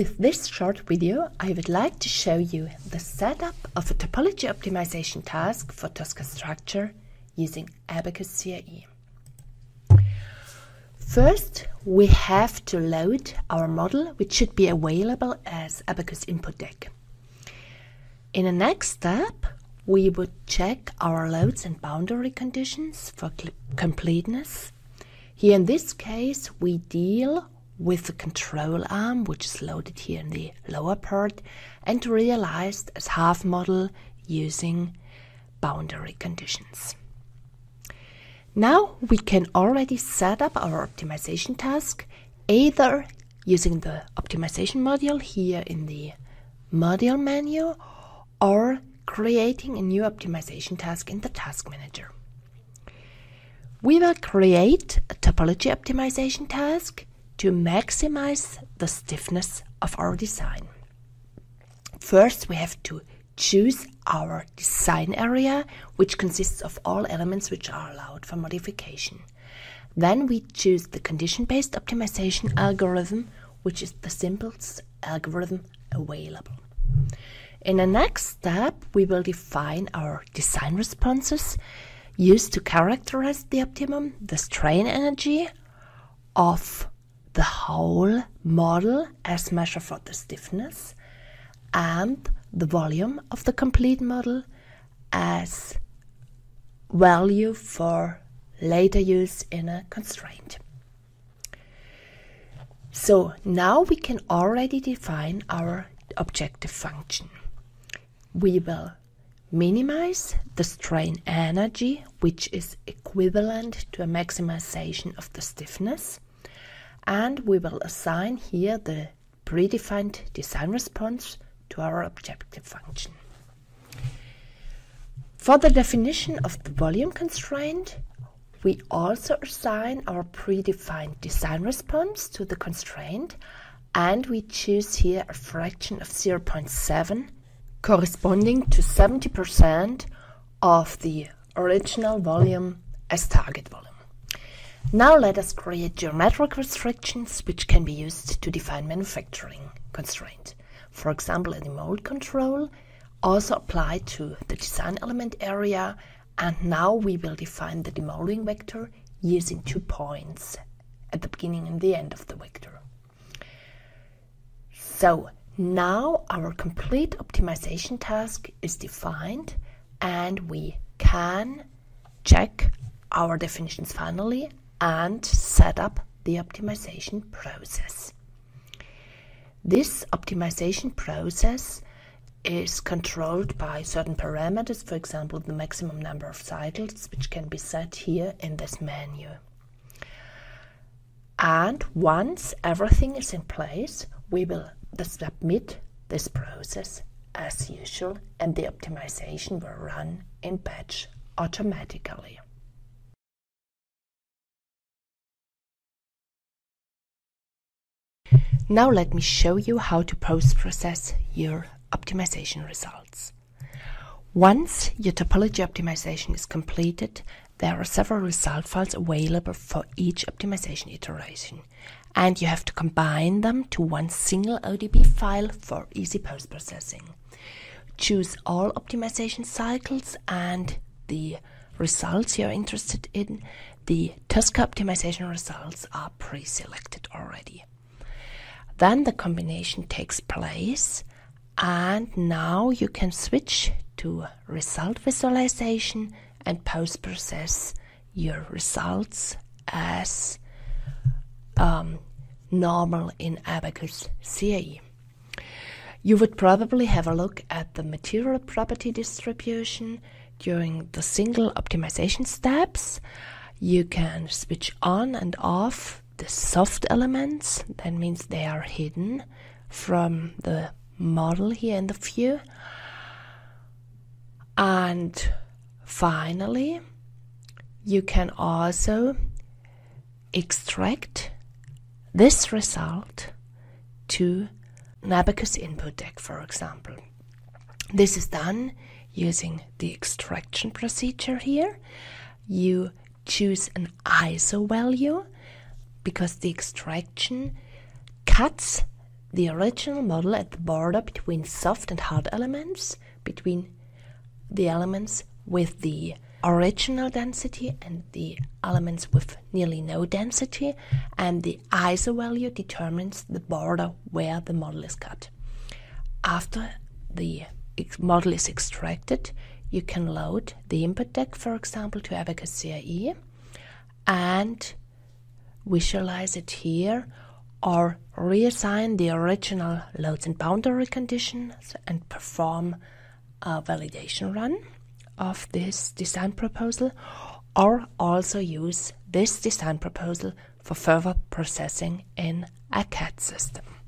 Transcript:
With this short video, I would like to show you the setup of a topology optimization task for Tosca structure using Abaqus CAE. First, we have to load our model, which should be available as Abaqus input deck. In the next step, we would check our loads and boundary conditions for completeness. Here in this case, we deal with the control arm, which is loaded here in the lower part and realized as half model using boundary conditions. Now we can already set up our optimization task, either using the optimization module here in the module menu or creating a new optimization task in the task manager. We will create a topology optimization task to maximize the stiffness of our design. First, we have to choose our design area, which consists of all elements which are allowed for modification. Then we choose the condition-based optimization algorithm, which is the simplest algorithm available. In the next step, we will define our design responses used to characterize the optimum, the strain energy of the whole model as measure for the stiffness, and the volume of the complete model as value for later use in a constraint. So now we can already define our objective function. We will minimize the strain energy, which is equivalent to a maximization of the stiffness, and we will assign here the predefined design response to our objective function. For the definition of the volume constraint, we also assign our predefined design response to the constraint, and we choose here a fraction of 0.7 corresponding to 70% of the original volume as target volume. Now let us create geometric restrictions which can be used to define manufacturing constraint. For example, in the mold control, also applied to the design element area, and now we will define the demolding vector using 2 points at the beginning and the end of the vector. So now our complete optimization task is defined and we can check our definitions finally and set up the optimization process. This optimization process is controlled by certain parameters, for example, the maximum number of cycles, which can be set here in this menu. And once everything is in place, we will submit this process as usual, and the optimization will run in batch automatically. Now let me show you how to post-process your optimization results. Once your topology optimization is completed, there are several result files available for each optimization iteration, and you have to combine them to one single ODB file for easy post-processing. Choose all optimization cycles and the results you're interested in. The Tosca optimization results are pre-selected already. Then the combination takes place, and now you can switch to result visualization and post-process your results as normal in Abaqus CAE. You would probably have a look at the material property distribution during the single optimization steps. You can switch on and off the soft elements, that means they are hidden from the model here in the view. And finally, you can also extract this result to an Abaqus input deck, for example. This is done using the extraction procedure here. You choose an ISO value, because the extraction cuts the original model at the border between soft and hard elements, between the elements with the original density and the elements with nearly no density, and the ISO value determines the border where the model is cut. After the model is extracted, you can load the input deck, for example, to Abaqus CAE and visualize it here, or reassign the original loads and boundary conditions and perform a validation run of this design proposal, or also use this design proposal for further processing in a CAD system.